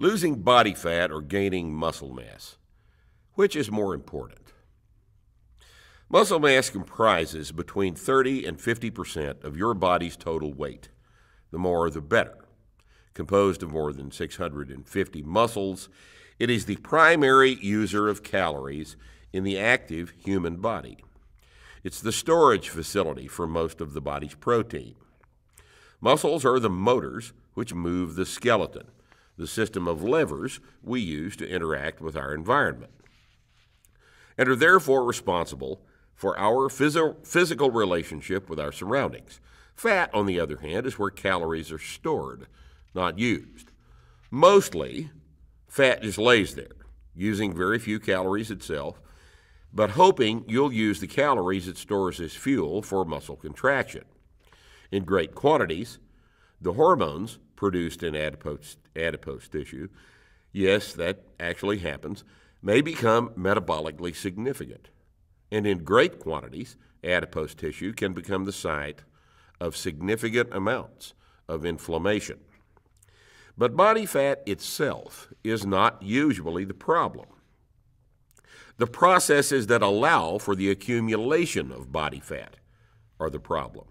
Losing body fat or gaining muscle mass, which is more important? Muscle mass comprises between 30 and 50% of your body's total weight. The more, the better. Composed of more than 650 muscles, it is the primary user of calories in the active human body. It's the storage facility for most of the body's protein. Muscles are the motors which move the skeleton, the system of levers we use to interact with our environment, and are therefore responsible for our physical relationship with our surroundings. Fat, on the other hand, is where calories are stored, not used. Mostly, fat just lays there, using very few calories itself, but hoping you'll use the calories it stores as fuel for muscle contraction. In great quantities, the hormones produced in adipose tissue, yes, that actually happens, may become metabolically significant. And in great quantities, adipose tissue can become the site of significant amounts of inflammation. But body fat itself is not usually the problem. The processes that allow for the accumulation of body fat are the problem.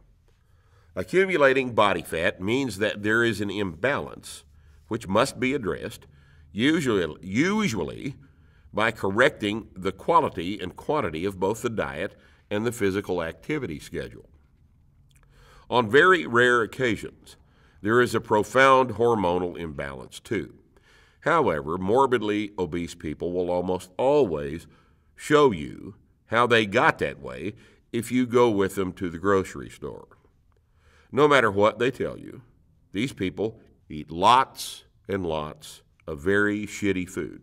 Accumulating body fat means that there is an imbalance which must be addressed, usually by correcting the quality and quantity of both the diet and the physical activity schedule. On very rare occasions, there is a profound hormonal imbalance too. However, morbidly obese people will almost always show you how they got that way if you go with them to the grocery store. No matter what they tell you, these people eat lots and lots of very shitty food.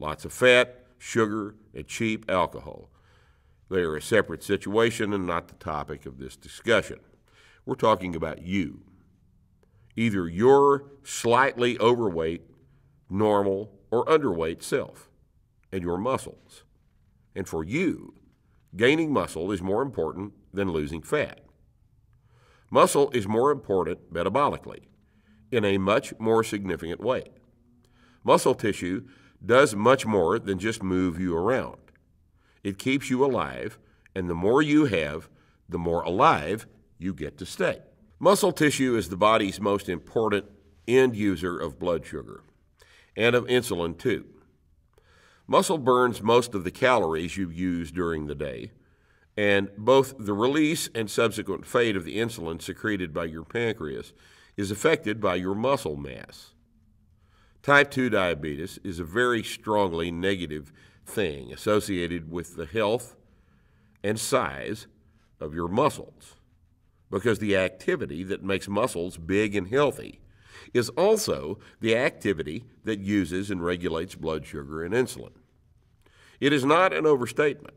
Lots of fat, sugar, and cheap alcohol. They are a separate situation and not the topic of this discussion. We're talking about you. Either your slightly overweight, normal, or underweight self, and your muscles. And for you, gaining muscle is more important than losing fat. Muscle is more important metabolically, in a much more significant way. Muscle tissue does much more than just move you around. It keeps you alive, and the more you have, the more alive you get to stay. Muscle tissue is the body's most important end user of blood sugar, and of insulin too. Muscle burns most of the calories you use during the day, and both the release and subsequent fade of the insulin secreted by your pancreas is affected by your muscle mass. Type 2 diabetes is a very strongly negative thing associated with the health and size of your muscles, because the activity that makes muscles big and healthy is also the activity that uses and regulates blood sugar and insulin. It is not an overstatement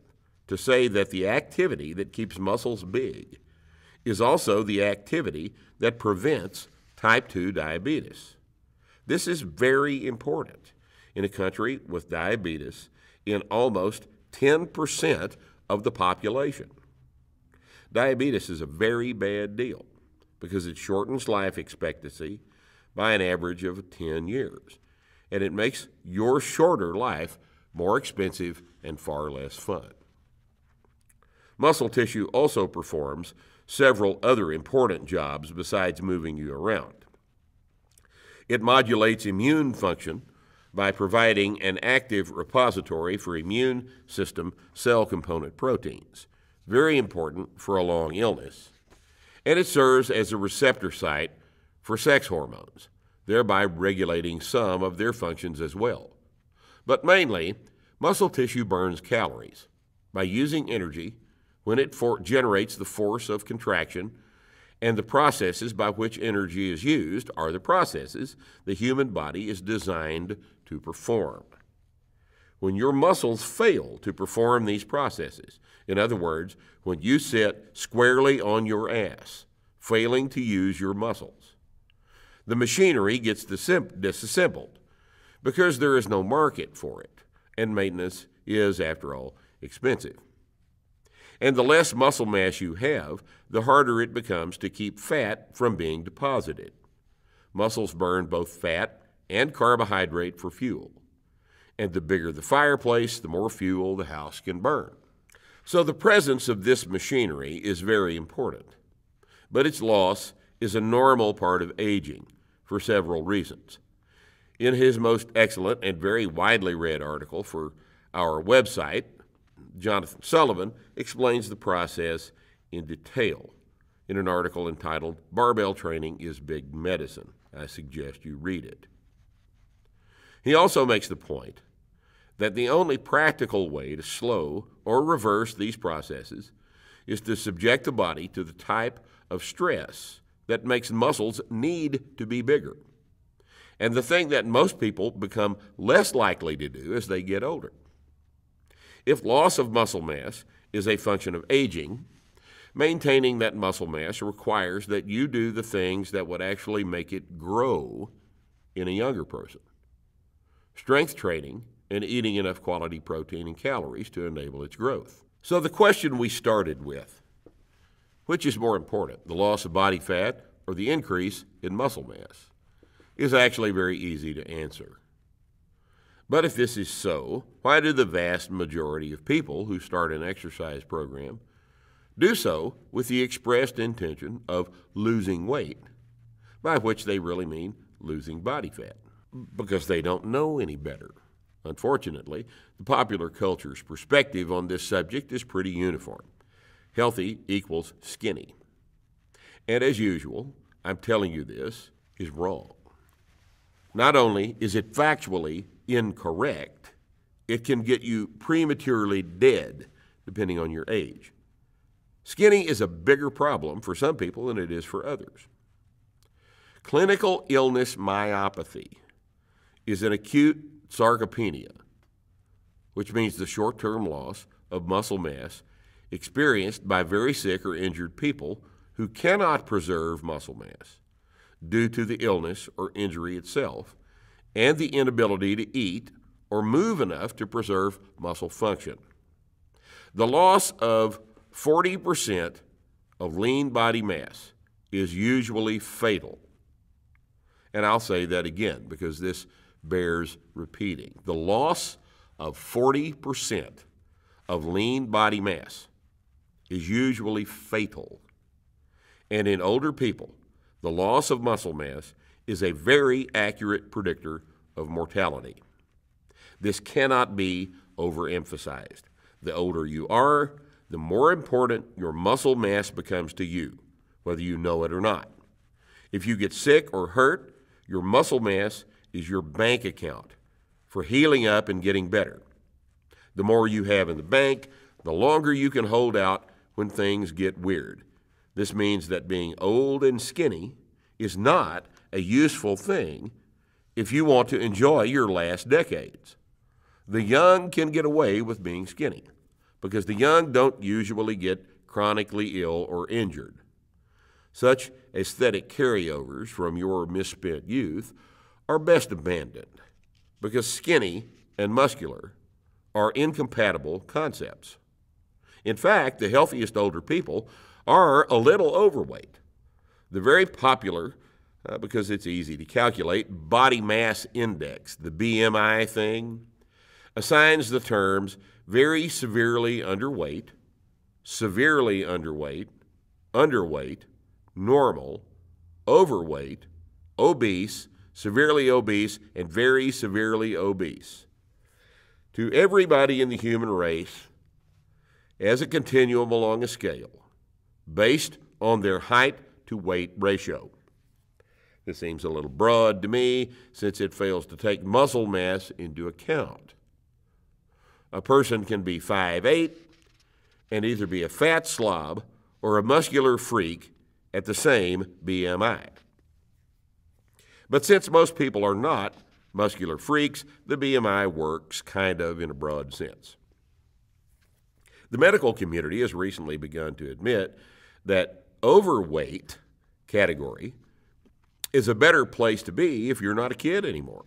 to say that the activity that keeps muscles big is also the activity that prevents type 2 diabetes. This is very important in a country with diabetes in almost 10% of the population. Diabetes is a very bad deal because it shortens life expectancy by an average of 10 years, and it makes your shorter life more expensive and far less fun. Muscle tissue also performs several other important jobs besides moving you around. It modulates immune function by providing an active repository for immune system cell component proteins, very important for a long illness, and it serves as a receptor site for sex hormones, thereby regulating some of their functions as well. But mainly, muscle tissue burns calories by using energy when it generates the force of contraction, and the processes by which energy is used are the processes the human body is designed to perform. When your muscles fail to perform these processes, in other words, when you sit squarely on your ass, failing to use your muscles, the machinery gets disassembled because there is no market for it, and maintenance is, after all, expensive. And the less muscle mass you have, the harder it becomes to keep fat from being deposited. Muscles burn both fat and carbohydrate for fuel. And the bigger the fireplace, the more fuel the house can burn. So the presence of this machinery is very important, but its loss is a normal part of aging for several reasons. In his most excellent and very widely read article for our website, Jonathan Sullivan explains the process in detail in an article entitled "Barbell Training is Big Medicine." I suggest you read it. He also makes the point that the only practical way to slow or reverse these processes is to subject the body to the type of stress that makes muscles need to be bigger. And the thing that most people become less likely to do as they get older. If loss of muscle mass is a function of aging, maintaining that muscle mass requires that you do the things that would actually make it grow in a younger person. Strength training and eating enough quality protein and calories to enable its growth. So the question we started with, which is more important, the loss of body fat or the increase in muscle mass, is actually very easy to answer. But if this is so, why do the vast majority of people who start an exercise program do so with the expressed intention of losing weight, by which they really mean losing body fat? Because they don't know any better. Unfortunately, the popular culture's perspective on this subject is pretty uniform. Healthy equals skinny. And as usual, I'm telling you this is wrong. Not only is it factually incorrect, it can get you prematurely dead, depending on your age. Skinny is a bigger problem for some people than it is for others. Clinical illness myopathy is an acute sarcopenia, which means the short-term loss of muscle mass experienced by very sick or injured people who cannot preserve muscle mass due to the illness or injury itself, and the inability to eat or move enough to preserve muscle function. The loss of 40% of lean body mass is usually fatal. And I'll say that again because this bears repeating. The loss of 40% of lean body mass is usually fatal. And in older people, the loss of muscle mass is a very accurate predictor of mortality. This cannot be overemphasized. The older you are, the more important your muscle mass becomes to you, whether you know it or not. If you get sick or hurt, your muscle mass is your bank account for healing up and getting better. The more you have in the bank, the longer you can hold out when things get weird. This means that being old and skinny is not a useful thing if you want to enjoy your last decades. The young can get away with being skinny because the young don't usually get chronically ill or injured. Such aesthetic carryovers from your misspent youth are best abandoned because skinny and muscular are incompatible concepts. In fact, the healthiest older people are a little overweight. The very popular, because it's easy to calculate, body mass index, the BMI thing, assigns the terms very severely underweight, underweight, normal, overweight, obese, severely obese, and very severely obese. To everybody in the human race, as a continuum along a scale, based on their height-to-weight ratio. This seems a little broad to me, since it fails to take muscle mass into account. A person can be 5'8" and either be a fat slob or a muscular freak at the same BMI. But since most people are not muscular freaks, the BMI works kind of in a broad sense. The medical community has recently begun to admit that overweight category is a better place to be if you're not a kid anymore.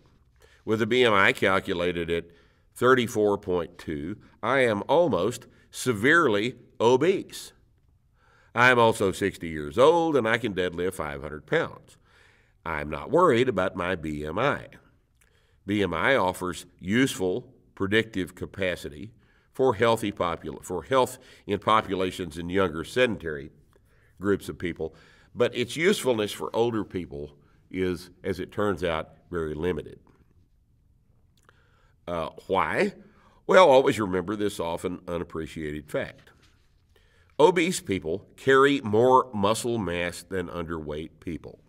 With a BMI calculated at 34.2, I am almost severely obese. I am also 60 years old and I can deadlift 500 pounds. I'm not worried about my BMI. BMI offers useful predictive capacity for health in populations in younger sedentary groups of people, but its usefulness for older people is, as it turns out, very limited. Why? Well, always remember this often unappreciated fact. Obese people carry more muscle mass than underweight people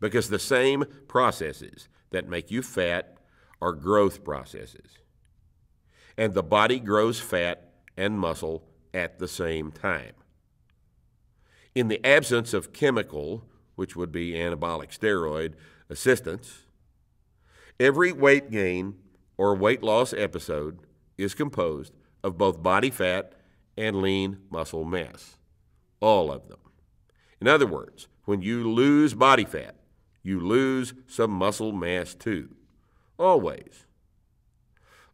because the same processes that make you fat are growth processes, and the body grows fat and muscle at the same time. In the absence of chemical, which would be anabolic steroid, assistance, every weight gain or weight loss episode is composed of both body fat and lean muscle mass, all of them. In other words, when you lose body fat, you lose some muscle mass too, always.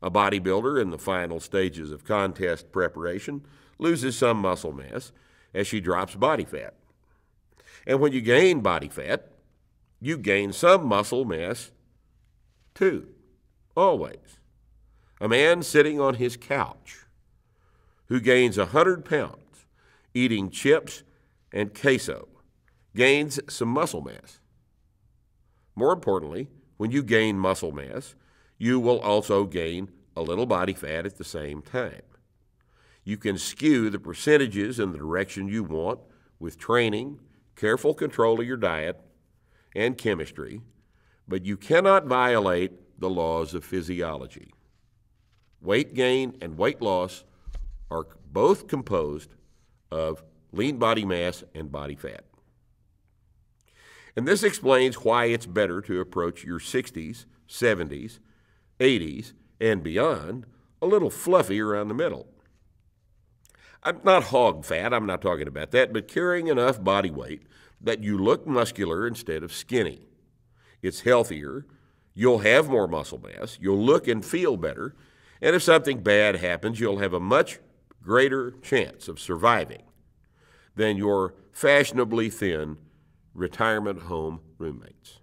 A bodybuilder in the final stages of contest preparation loses some muscle mass as she drops body fat. And when you gain body fat, you gain some muscle mass too, always. A man sitting on his couch who gains 100 pounds eating chips and queso gains some muscle mass. More importantly, when you gain muscle mass, you will also gain a little body fat at the same time. You can skew the percentages in the direction you want with training, careful control of your diet, and chemistry, but you cannot violate the laws of physiology. Weight gain and weight loss are both composed of lean body mass and body fat. And this explains why it's better to approach your 60s, 70s, 80s, and beyond a little fluffy around the middle. I'm not hog fat, I'm not talking about that, but carrying enough body weight that you look muscular instead of skinny. It's healthier, you'll have more muscle mass, you'll look and feel better, and if something bad happens, you'll have a much greater chance of surviving than your fashionably thin retirement home roommates.